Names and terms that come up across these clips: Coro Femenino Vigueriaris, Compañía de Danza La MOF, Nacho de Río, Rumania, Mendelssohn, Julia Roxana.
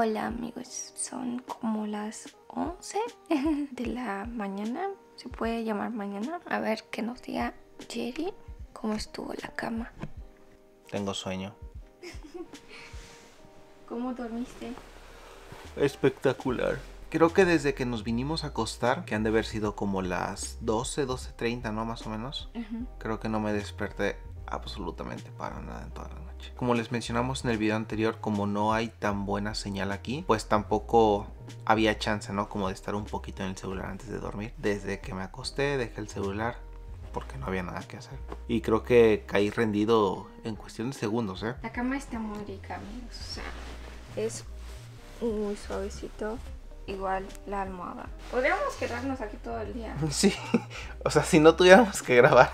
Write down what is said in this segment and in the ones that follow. Hola amigos, son como las 11 de la mañana, se puede llamar mañana. A ver que nos diga Jerry cómo estuvo la cama. Tengo sueño. ¿Cómo dormiste? Espectacular. Creo que desde que nos vinimos a acostar, que han de haber sido como las 12, 12:30, ¿no? Más o menos. Creo que no me desperté absolutamente para nada en toda la noche. Como les mencionamos en el video anterior, como no hay tan buena señal aquí, pues tampoco había chance, ¿no? Como de estar un poquito en el celular antes de dormir. Desde que me acosté, dejé el celular porque no había nada que hacer. Y creo que caí rendido en cuestión de segundos, ¿eh? La cama está muy rica, amigos. O sea, es muy suavecito. Igual la almohada. Podríamos quedarnos aquí todo el día. Sí, o sea, si no tuviéramos que grabar,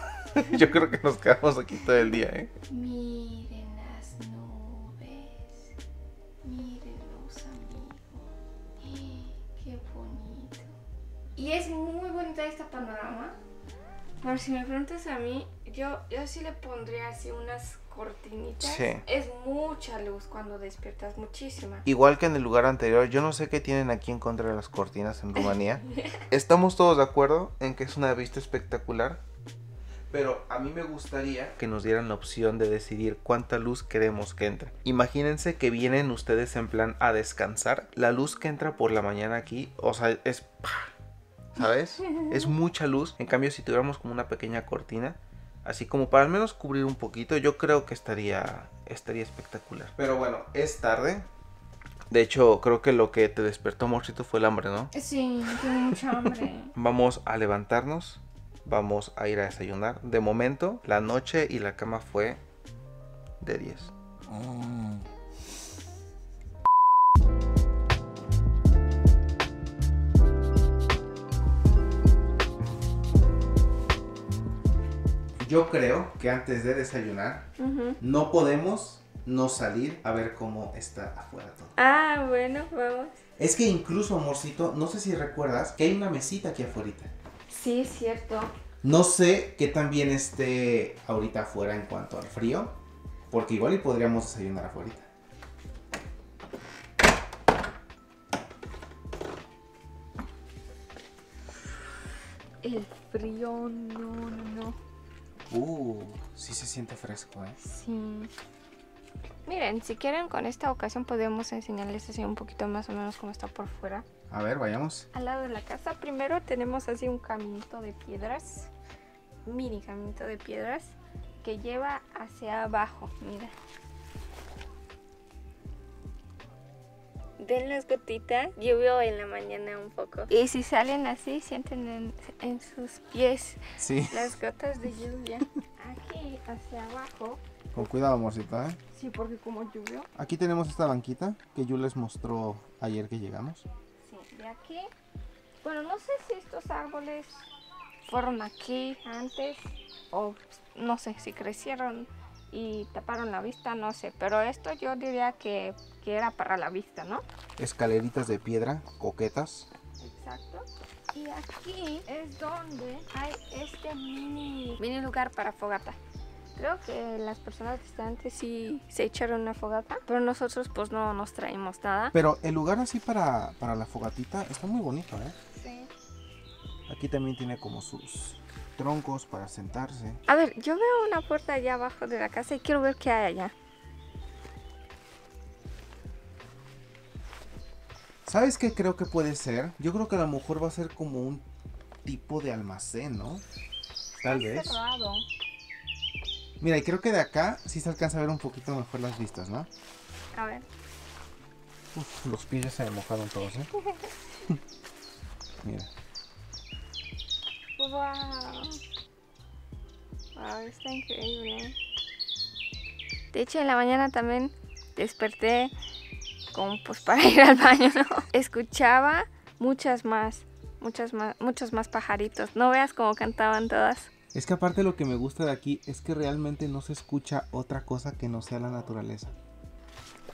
yo creo que nos quedamos aquí todo el día, ¿eh? Miren las nubes. Miren los amigos. Qué bonito. Y es muy bonita esta panorama. Pero si me preguntas a mí, yo sí le pondría así unas cortinitas. Sí. Es mucha luz cuando despiertas, muchísima. Igual que en el lugar anterior, yo no sé qué tienen aquí en contra de las cortinas en Rumanía. Estamos todos de acuerdo en que es una vista espectacular. Pero a mí me gustaría que nos dieran la opción de decidir cuánta luz queremos que entre. Imagínense que vienen ustedes en plan a descansar. La luz que entra por la mañana aquí, o sea, es... ¿sabes? Es mucha luz. En cambio, si tuviéramos como una pequeña cortina, así como para al menos cubrir un poquito, yo creo que estaría espectacular. Pero bueno, es tarde. De hecho, creo que lo que te despertó, amorcito, fue el hambre, ¿no? Sí, tengo mucha hambre. Vamos a levantarnos. Vamos a ir a desayunar. De momento, la noche y la cama fue de 10. Yo creo que antes de desayunar, no podemos no salir a ver cómo está afuera todo. Ah, bueno, vamos. Es que incluso, amorcito, no sé si recuerdas que hay una mesita aquí afuera. Sí, es cierto. No sé qué tan bien esté ahorita afuera en cuanto al frío, porque igual y podríamos desayunar afuera. El frío, no. Sí se siente fresco, ¿eh? Sí. Miren, si quieren, con esta ocasión podemos enseñarles así un poquito más o menos cómo está por fuera. A ver, vayamos. Al lado de la casa primero tenemos así un caminito de piedras. Mini caminito de piedras que lleva hacia abajo, mira. Ven las gotitas, llovió en la mañana un poco. Y si salen así, sienten en sus pies las gotas de lluvia. Aquí hacia abajo. Con cuidado, amorcita, ¿eh? Sí, porque como llovió. Aquí tenemos esta banquita que yo les mostró ayer que llegamos. De aquí, bueno, no sé si estos árboles fueron aquí antes o no sé si crecieron y taparon la vista, no sé, pero esto yo diría que era para la vista, ¿no? Escaleritas de piedra, coquetas. Exacto. Y aquí es donde hay este mini lugar para fogata. Creo que las personas distantes sí se echaron una fogata, pero nosotros pues no nos traímos nada. Pero el lugar así para la fogatita está muy bonito, ¿eh? Sí. Aquí también tiene como sus troncos para sentarse. A ver, yo veo una puerta allá abajo de la casa y quiero ver qué hay allá. ¿Sabes qué creo que puede ser? Yo creo que a lo mejor va a ser como un tipo de almacén, ¿no? Tal vez. Está cerrado. Mira, y creo que de acá sí se alcanza a ver un poquito mejor las vistas, ¿no? A ver. Uf, los pies ya se mojaron todos, ¿eh? Mira. Wow, está increíble. De hecho, en la mañana también desperté con, pues, para ir al baño, ¿no? Escuchaba muchos más pajaritos. No veas cómo cantaban todas. Es que aparte lo que me gusta de aquí es que realmente no se escucha otra cosa que no sea la naturaleza.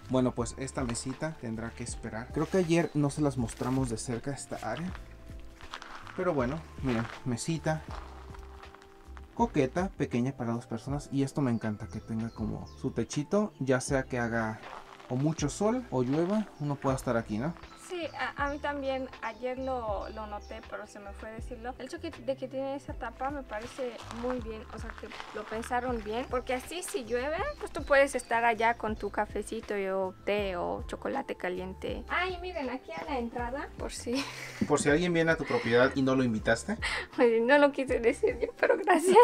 Bueno, pues esta mesita tendrá que esperar. Creo que ayer no se las mostramos de cerca esta área. Pero bueno, miren, mesita coqueta, pequeña para dos personas. Y esto me encanta, que tenga como su techito, ya sea que haga o mucho sol o llueva, uno pueda estar aquí, ¿no? Sí, a mí también ayer lo noté, pero se me fue decirlo. El hecho de que tiene esa tapa me parece muy bien, o sea que lo pensaron bien, porque así si llueve, pues tú puedes estar allá con tu cafecito o té o chocolate caliente. Ay, miren, aquí a la entrada, por si... Por si alguien viene a tu propiedad y no lo invitaste. Pues no lo quise decir yo, pero gracias.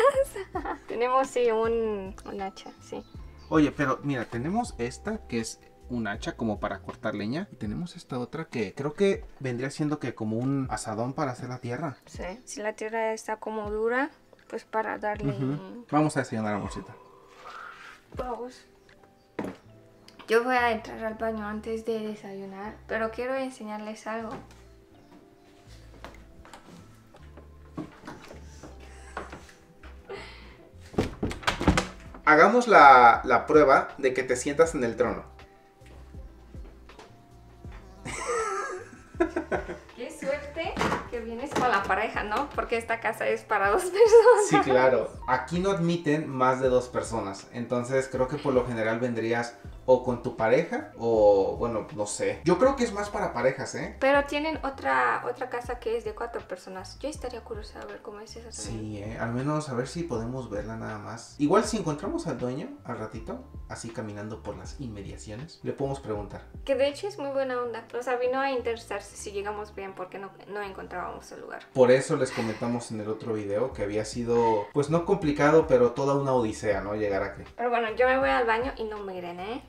Tenemos, sí, un hacha, sí. Oye, pero mira, tenemos esta que es... un hacha como para cortar leña. Y tenemos esta otra que creo que vendría siendo que como un asadón para hacer la tierra. Sí, si la tierra está como dura, pues para darle... Vamos a desayunar, amorcita. Vamos. Yo voy a entrar al baño antes de desayunar, pero quiero enseñarles algo. Hagamos la prueba de que te sientas en el trono. Qué suerte que vienes con la pareja, ¿no? Porque esta casa es para dos personas. Sí, claro. Aquí no admiten más de dos personas. Entonces creo que por lo general vendrías o con tu pareja o, bueno, no sé. Yo creo que es más para parejas, ¿eh? Pero tienen otra casa que es de cuatro personas. Yo estaría curiosa a ver cómo es esa también. Sí, al menos a ver si podemos verla nada más. Igual si encontramos al dueño al ratito, así caminando por las inmediaciones, le podemos preguntar. Que de hecho es muy buena onda. O sea, vino a interesarse si llegamos bien porque no encontrábamos el lugar. Por eso les comentamos en el otro video que había sido, pues no complicado, pero toda una odisea, ¿no? Llegar aquí. Pero bueno, yo me voy al baño y no miren, ¿eh?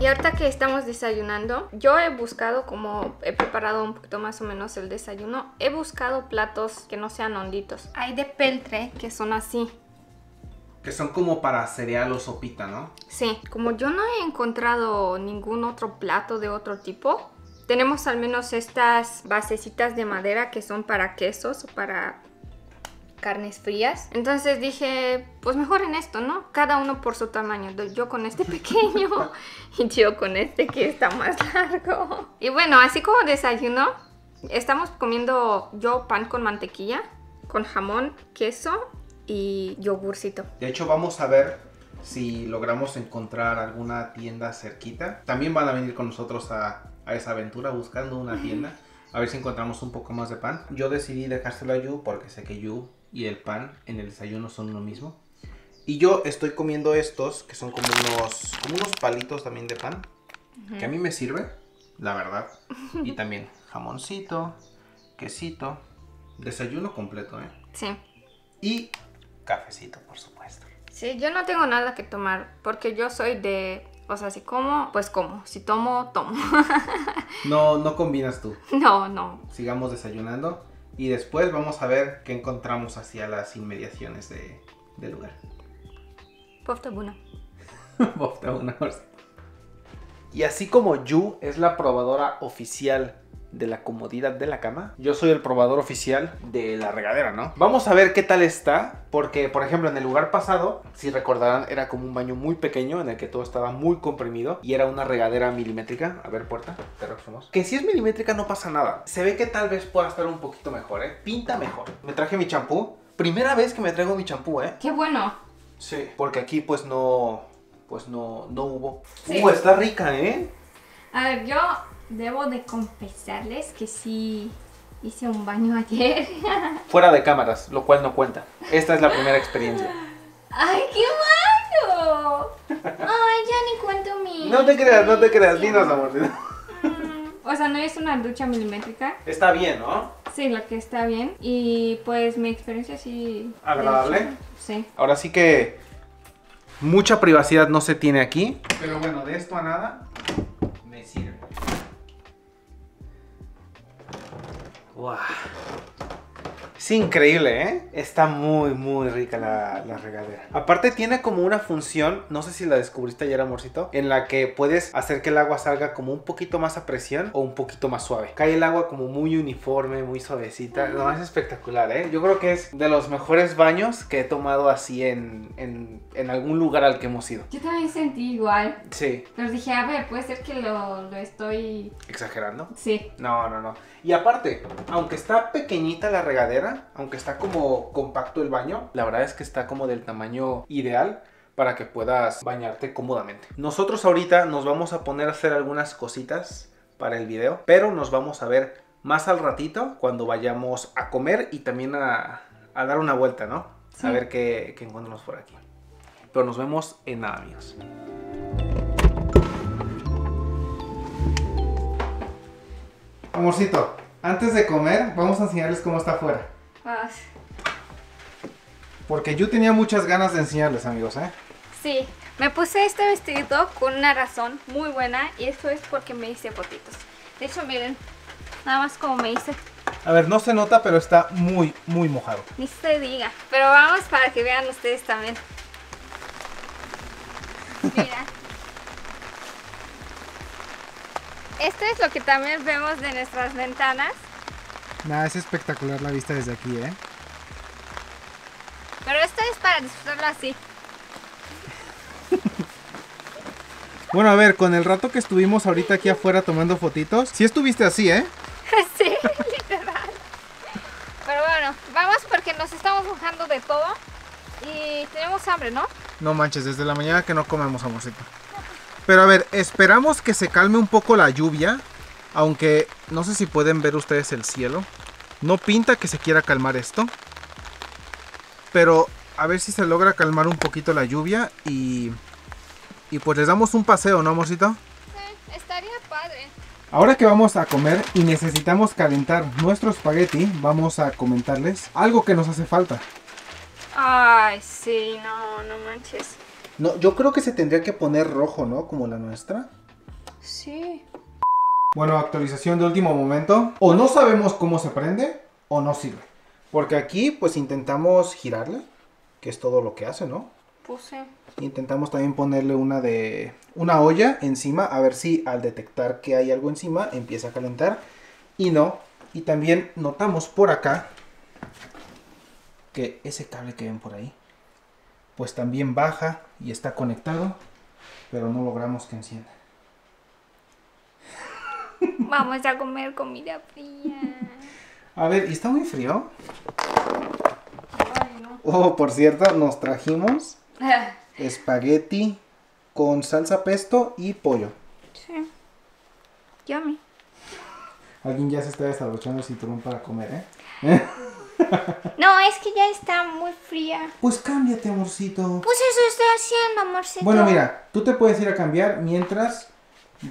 Y ahorita que estamos desayunando, yo he buscado, como he preparado un poquito más o menos el desayuno, he buscado platos que no sean honditos. Hay de peltre que son así. Que son como para cereal o sopita, ¿no? Sí, como yo no he encontrado ningún otro plato de otro tipo, tenemos al menos estas basecitas de madera que son para quesos o para carnes frías. Entonces dije, pues mejor en esto, ¿no? Cada uno por su tamaño. Yo con este pequeño y yo con este que está más largo. Y bueno, así como desayuno, estamos comiendo yo pan con mantequilla, con jamón, queso y yogurcito. De hecho, vamos a ver si logramos encontrar alguna tienda cerquita. También van a venir con nosotros a esa aventura buscando una tienda. A ver si encontramos un poco más de pan. Yo decidí dejárselo a Yu porque sé que Yu y el pan en el desayuno son lo mismo. Y yo estoy comiendo estos que son como unos palitos también de pan. Que a mí me sirve, la verdad. Y también jamoncito, quesito. Desayuno completo, ¿eh? Sí. Y... cafecito, por supuesto. Sí, yo no tengo nada que tomar porque yo soy de... O sea, si como, pues como. Si tomo, tomo. No combinas tú. No. Sigamos desayunando y después vamos a ver qué encontramos hacia las inmediaciones del lugar. Pofta buna. Pofta buna. Y así como Yu es la probadora oficial de la comodidad de la cama, yo soy el probador oficial de la regadera, ¿no? Vamos a ver qué tal está, porque por ejemplo en el lugar pasado, si recordarán, era como un baño muy pequeño en el que todo estaba muy comprimido y era una regadera milimétrica. A ver, puerta, te reformamos. Que si es milimétrica no pasa nada. Se ve que tal vez pueda estar un poquito mejor, ¿eh? Pinta mejor. Me traje mi champú. Primera vez que me traigo mi champú, ¿eh? ¡Qué bueno! Sí, porque aquí pues no hubo. Sí. Está rica, ¿eh? A ver, yo... debo de confesarles que sí hice un baño ayer. Fuera de cámaras, lo cual no cuenta. Esta es la primera experiencia. ¡Ay, qué malo! ¡Ay, ya ni cuento mi... No te creas, dinos, amor. O sea, no es una ducha milimétrica. Está bien, ¿no? Sí, lo que está bien. Y pues mi experiencia sí... ¿Agradable? Sí. Ahora sí que mucha privacidad no se tiene aquí. Pero bueno, de esto a nada me sirve. Wow. Es increíble, ¿eh? Está muy, muy rica la regadera. Aparte tiene como una función, no sé si la descubriste ayer, amorcito, en la que puedes hacer que el agua salga como un poquito más a presión o un poquito más suave. Cae el agua como muy uniforme, muy suavecita. No, es espectacular, ¿eh? Yo creo que es de los mejores baños que he tomado así en algún lugar al que hemos ido. Yo también sentí igual. Sí. Pero dije, a ver, puede ser que lo estoy... ¿exagerando? Sí. No, no, no. Y aparte, aunque está pequeñita la regadera, aunque está como compacto el baño, la verdad es que está como del tamaño ideal para que puedas bañarte cómodamente. Nosotros ahorita nos vamos a poner a hacer algunas cositas para el video, pero nos vamos a ver más al ratito cuando vayamos a comer y también a dar una vuelta, ¿no? Sí. A ver qué encontramos por aquí. Pero nos vemos en nada, amigos. Amorcito, antes de comer vamos a enseñarles cómo está afuera. Porque yo tenía muchas ganas de enseñarles, amigos, ¿eh? Sí, me puse este vestido con una razón muy buena y eso es porque me hice botitos. De hecho, miren, nada más como me hice. A ver, no se nota, pero está muy, muy mojado. Ni se diga, pero vamos para que vean ustedes también. Mira. Esto es lo que también vemos de nuestras ventanas. Nada, es espectacular la vista desde aquí, ¿eh? Pero esto es para disfrutarlo así. Bueno, a ver, con el rato que estuvimos ahorita aquí afuera tomando fotitos, sí estuviste así, ¿eh? Sí, literal. Pero bueno, vamos porque nos estamos mojando de todo y tenemos hambre, ¿no? No manches, desde la mañana que no comemos, amorcito. Pero a ver, esperamos que se calme un poco la lluvia, aunque no sé si pueden ver ustedes el cielo. No pinta que se quiera calmar esto, pero a ver si se logra calmar un poquito la lluvia y pues les damos un paseo, ¿no, amorcito? Sí, estaría padre. Ahora que vamos a comer y necesitamos calentar nuestro espagueti, vamos a comentarles algo que nos hace falta. Ay, sí, no, no manches. No, yo creo que se tendría que poner rojo, ¿no? Como la nuestra. Sí. Bueno, actualización de último momento. O no sabemos cómo se prende, o no sirve. Porque aquí, pues, intentamos girarle, que es todo lo que hace, ¿no? Pues sí. Intentamos también ponerle una olla encima, a ver si al detectar que hay algo encima, empieza a calentar. Y no. Y también notamos por acá que ese cable que ven por ahí, pues también baja y está conectado, pero no logramos que encienda. Vamos a comer comida fría. A ver, ¿y está muy frío? Ay, no. Oh, por cierto, nos trajimos espagueti con salsa pesto y pollo. Sí. Yummy. Alguien ya se está desabrochando el cinturón para comer, ¿eh? No, es que ya está muy fría. Pues cámbiate, amorcito. Pues eso estoy haciendo, amorcito. Bueno, mira, tú te puedes ir a cambiar mientras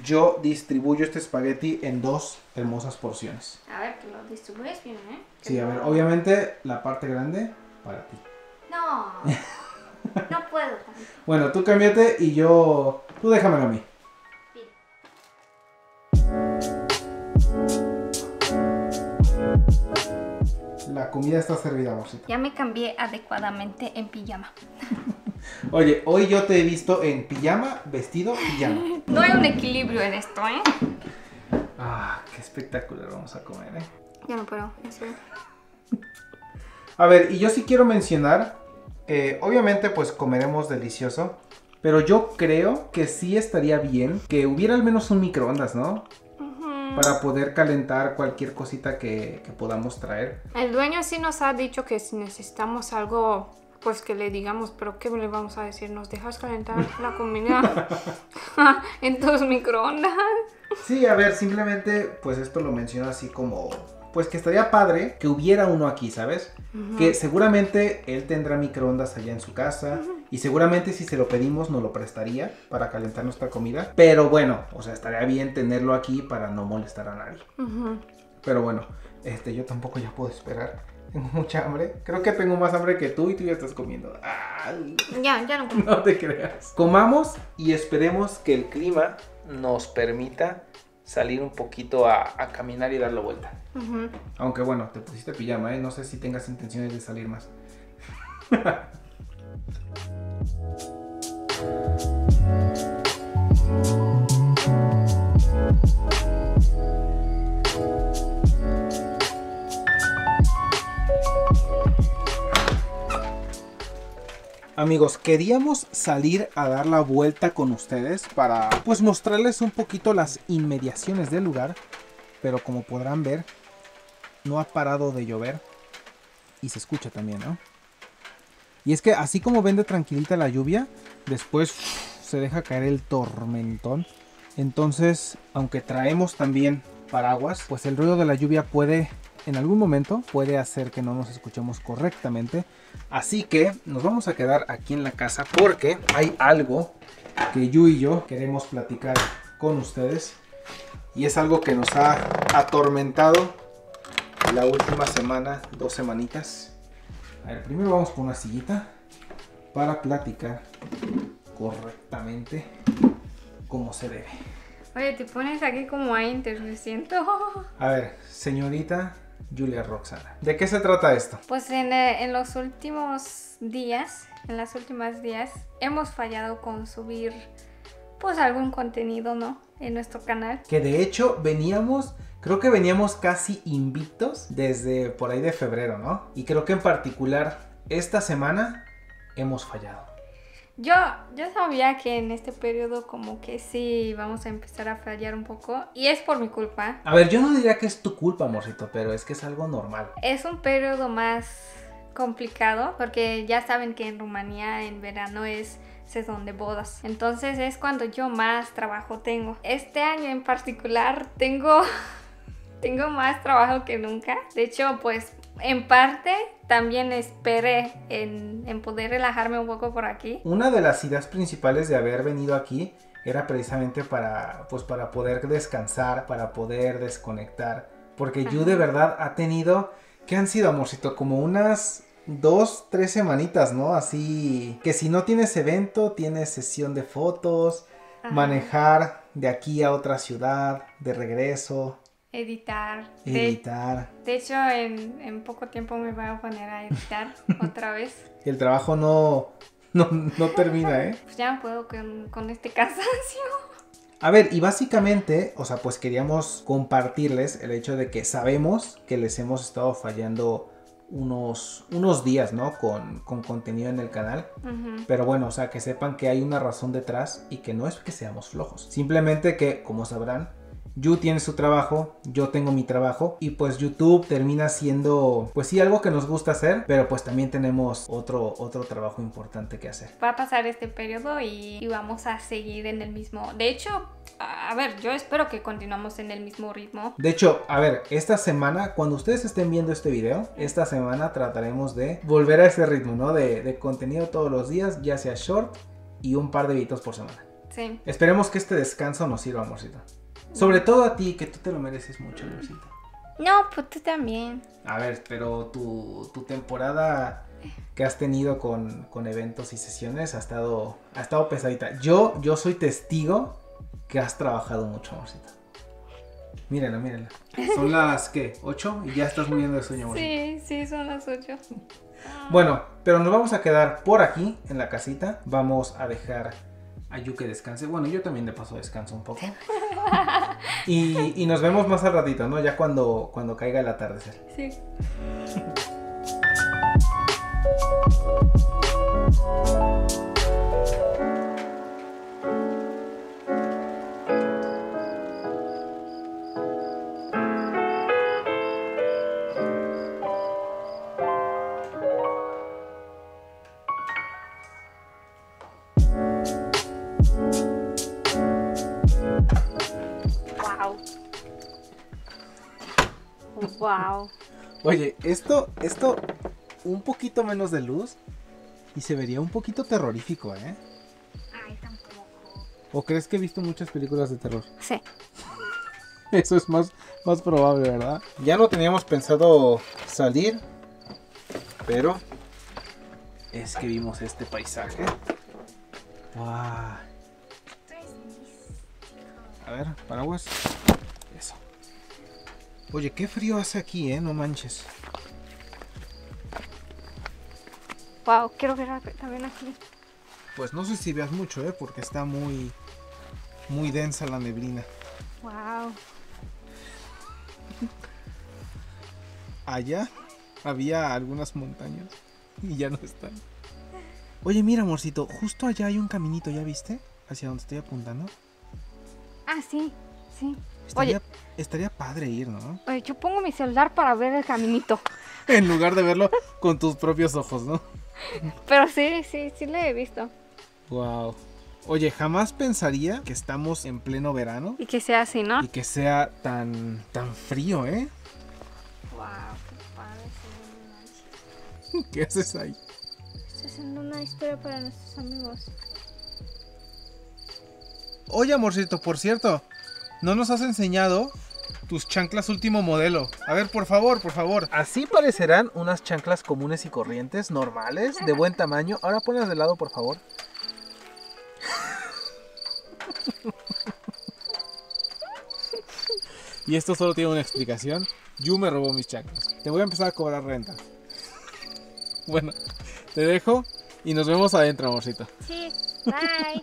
yo distribuyo este espagueti en dos hermosas porciones. A ver, que lo distribuyes bien, ¿eh? Sí, a ver, obviamente la parte grande para ti. No, no puedo. Bueno, tú cámbiate y yo... tú déjamelo a mí. La comida está servida, amorcito. Ya me cambié adecuadamente en pijama. Oye, hoy yo te he visto en pijama, vestido, pijama. No hay un equilibrio en esto, ¿eh? Ah, qué espectacular vamos a comer, ¿eh? Ya no puedo, en serio. A ver, y yo sí quiero mencionar, obviamente pues comeremos delicioso, pero yo creo que sí estaría bien que hubiera al menos un microondas, ¿no? Para poder calentar cualquier cosita que podamos traer. El dueño sí nos ha dicho que si necesitamos algo, pues que le digamos, pero ¿qué le vamos a decir? ¿Nos dejas calentar la comida en tus microondas? Sí, a ver, simplemente, pues esto lo menciono así como... pues que estaría padre que hubiera uno aquí, ¿sabes? Que seguramente él tendrá microondas allá en su casa y seguramente si se lo pedimos nos lo prestaría para calentar nuestra comida. Pero bueno, o sea, estaría bien tenerlo aquí para no molestar a nadie. Pero bueno, yo tampoco ya puedo esperar. Tengo mucha hambre. Creo que tengo más hambre que tú y tú ya estás comiendo. Ay, ya no como. No te creas. Comamos y esperemos que el clima nos permita salir un poquito a caminar y dar la vuelta. Uh-huh. Aunque bueno, te pusiste pijama, ¿eh? No sé si tengas intenciones de salir más. Amigos, queríamos salir a dar la vuelta con ustedes para pues mostrarles un poquito las inmediaciones del lugar, pero como podrán ver, no ha parado de llover y se escucha también, ¿no? Y es que así como ven de tranquilita la lluvia, después se deja caer el tormentón. Entonces, aunque traemos también paraguas, pues el ruido de la lluvia puede... en algún momento puede hacer que no nos escuchemos correctamente. Así que nos vamos a quedar aquí en la casa porque hay algo que Yu y yo queremos platicar con ustedes. Y es algo que nos ha atormentado la última semana, 2 semanitas. A ver, primero vamos con una sillita para platicar correctamente como se debe. Oye, te pones aquí como a inter, me siento. A ver, señorita... Julia Roxana, ¿de qué se trata esto? Pues en los últimos días, hemos fallado con subir pues algún contenido, ¿no? En nuestro canal. Que de hecho veníamos, creo que veníamos casi invictos desde por ahí de febrero, ¿no? Y creo que en particular esta semana hemos fallado. Yo sabía que en este periodo como que sí vamos a empezar a fallar un poco y es por mi culpa. A ver, yo no diría que es tu culpa, amorcito, pero es que es algo normal. Es un periodo más complicado porque ya saben que en Rumanía en verano es sesión de bodas. Entonces es cuando yo más trabajo tengo. Este año en particular tengo más trabajo que nunca. De hecho, pues en parte también esperé en poder relajarme un poco por aquí. Una de las ideas principales de haber venido aquí era precisamente para poder descansar, para poder desconectar. Porque Yu de verdad ha tenido, ¿qué han sido, amorcito? Como unas 2, 3 semanitas, ¿no? Así que si no tienes evento, tienes sesión de fotos, manejar de aquí a otra ciudad, de regreso... Editar. De hecho, en poco tiempo me voy a poner a editar otra vez. El trabajo no termina, ¿eh? Pues ya no puedo con este cansancio. A ver, y básicamente, o sea, pues queríamos compartirles el hecho de que sabemos que les hemos estado fallando unos días, ¿no? Con contenido en el canal. Pero bueno, o sea, que sepan que hay una razón detrás y que no es que seamos flojos. Simplemente que, como sabrán, Yu tiene su trabajo, yo tengo mi trabajo y pues YouTube termina siendo pues sí algo que nos gusta hacer, pero pues también tenemos otro trabajo importante que hacer. Va a pasar este periodo y vamos a seguir en el mismo, de hecho, a ver, yo espero que continuamos en el mismo ritmo. De hecho, a ver, esta semana, cuando ustedes estén viendo este video, esta semana trataremos de volver a ese ritmo, ¿no? De contenido todos los días, ya sea short y un par de videos por semana. Sí. Esperemos que este descanso nos sirva, amorcito. Sobre todo a ti, que tú te lo mereces mucho, amorcita. No, pues tú también. A ver, pero tu temporada que has tenido con eventos y sesiones ha estado pesadita. Yo soy testigo que has trabajado mucho, amorcita. Mírala, mírala. Son las, ¿qué? 8 y ya estás muriendo de sueño, amorcita. Sí, son las 8. Bueno, pero nos vamos a quedar por aquí, en la casita. Vamos a dejar... a Yu que descanse. Bueno, yo también de paso descanso un poco. Y nos vemos más al ratito, ¿no? Ya cuando caiga el atardecer. Sí. Wow. Oye, esto un poquito menos de luz y se vería un poquito terrorífico, ¿eh? Ay, tampoco. ¿O crees que he visto muchas películas de terror? Sí. Eso es más probable, ¿verdad? Ya no teníamos pensado salir, pero es que vimos este paisaje. Wow. A ver, paraguas. Oye, qué frío hace aquí, no manches. Wow, quiero ver también aquí. Pues no sé si veas mucho, porque está muy, muy densa la neblina. Wow. Allá había algunas montañas y ya no están. Oye, mira, amorcito, justo allá hay un caminito, ¿ya viste? Hacia donde estoy apuntando. Ah, sí, sí. Estaría padre ir, ¿no? Oye, yo pongo mi celular para ver el caminito. En lugar de verlo con tus propios ojos, ¿no? Pero sí, sí, sí lo he visto. Wow. Oye, jamás pensaría que estamos en pleno verano. Y que sea así, ¿no? Y que sea tan, tan frío, ¿eh? Wow, qué padre. ¿Qué haces ahí? Estoy haciendo una historia para nuestros amigos. Oye, amorcito, por cierto, no nos has enseñado tus chanclas último modelo. A ver, por favor, por favor. Así parecerán unas chanclas comunes y corrientes, normales, de buen tamaño. Ahora ponlas de lado, por favor. Y esto solo tiene una explicación. Yu me robó mis chanclas. Te voy a empezar a cobrar renta. Bueno, te dejo y nos vemos adentro, amorcito. Sí, bye.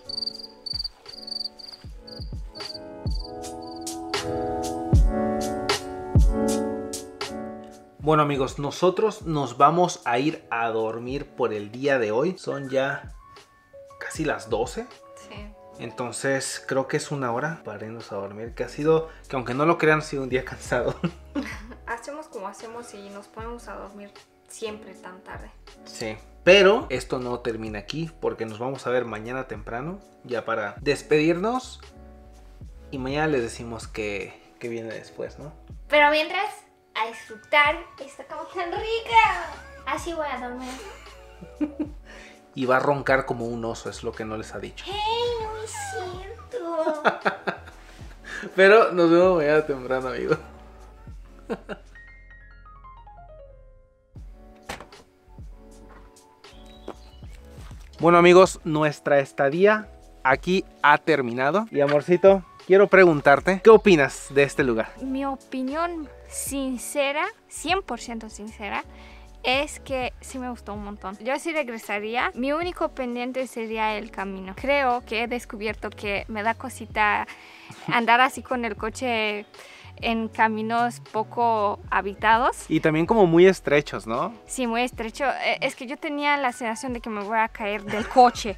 Bueno, amigos, nosotros nos vamos a ir a dormir por el día de hoy. Son ya casi las 12. Sí. Entonces creo que es una hora para irnos a dormir. Que ha sido, que aunque no lo crean, ha sido un día cansado. Hacemos como hacemos y nos ponemos a dormir siempre tan tarde. Sí. Pero esto no termina aquí porque nos vamos a ver mañana temprano. Ya para despedirnos. Y mañana les decimos que viene después, ¿no? Pero mientras, a disfrutar esta cama tan rica. Así voy a dormir. Y va a roncar como un oso, es lo que no les ha dicho. ¡Hey, no es cierto! Pero nos vemos mañana temprano, amigo. Bueno, amigos, nuestra estadía aquí ha terminado. Y, amorcito, quiero preguntarte, ¿qué opinas de este lugar? Mi opinión sincera, 100% sincera, es que sí me gustó un montón. Yo sí regresaría. Mi único pendiente sería el camino. Creo que he descubierto que me da cosita andar así con el coche en caminos poco habitados. Y también como muy estrechos, ¿no? Sí, muy estrecho. Es que yo tenía la sensación de que me voy a caer del coche.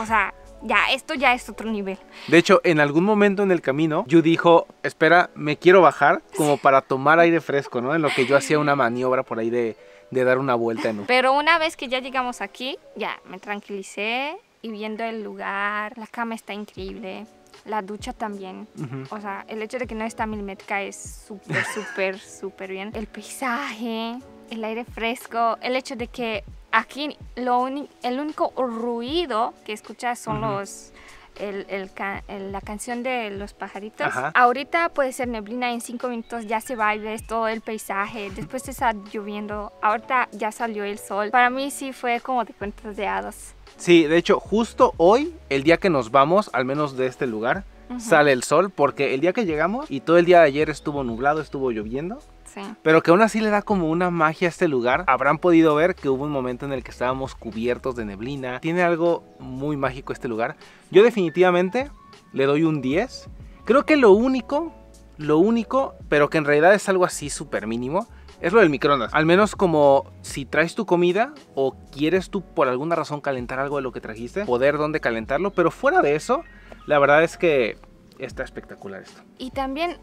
O sea, ya, esto ya es otro nivel. De hecho, en algún momento en el camino, Yu dijo, espera, me quiero bajar como para tomar aire fresco, ¿no? En lo que yo hacía una maniobra por ahí de dar una vuelta, ¿no? Pero una vez que ya llegamos aquí, ya me tranquilicé y viendo el lugar, la cama está increíble, la ducha también. O sea, el hecho de que no está milimétrica es súper, súper, súper bien. El paisaje, el aire fresco, el hecho de que aquí el único ruido que escuchas son los la canción de los pajaritos. Ahorita puede ser neblina, en 5 minutos ya se va y ves todo el paisaje. Después está lloviendo, ahorita ya salió el sol. Para mí sí fue como de cuentos de hadas. Sí, de hecho justo hoy, el día que nos vamos, al menos de este lugar, sale el sol. Porque el día que llegamos y todo el día de ayer estuvo nublado, estuvo lloviendo. Sí. Pero que aún así le da como una magia a este lugar. Habrán podido ver que hubo un momento en el que estábamos cubiertos de neblina. Tiene algo muy mágico este lugar. Yo definitivamente le doy un 10. Creo que lo único, pero que en realidad es algo así súper mínimo, es lo del microondas. Al menos como si traes tu comida o quieres tú por alguna razón calentar algo de lo que trajiste, poder donde calentarlo. Pero fuera de eso, la verdad es que está espectacular esto. Y también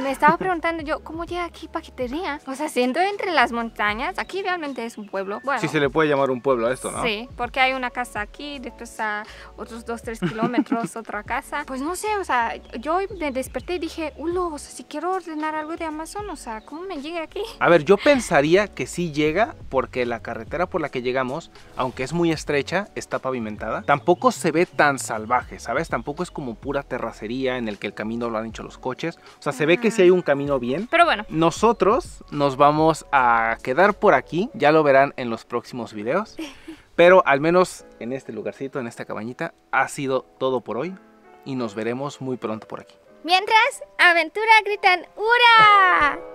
me estaba preguntando yo, ¿cómo llega aquí Paquetería? O sea, siendo entre las montañas, aquí realmente es un pueblo. Bueno, sí se le puede llamar un pueblo a esto, ¿no? Sí, porque hay una casa aquí, después a otros 2-3 kilómetros otra casa. Pues no sé, o sea, yo me desperté y dije, ulo, o sea, si quiero ordenar algo de Amazon, o sea, ¿cómo me llega aquí? A ver, yo pensaría que sí llega porque la carretera por la que llegamos, aunque es muy estrecha, está pavimentada. Tampoco se ve tan salvaje, ¿sabes? Tampoco es como pura terracería en el que el camino lo han hecho los coches. O sea, se ve que sí hay un camino bien. Pero bueno, nosotros nos vamos a quedar por aquí. Ya lo verán en los próximos videos. Pero al menos en este lugarcito, en esta cabañita, ha sido todo por hoy. Y nos veremos muy pronto por aquí. Mientras, aventura gritan ¡hurra!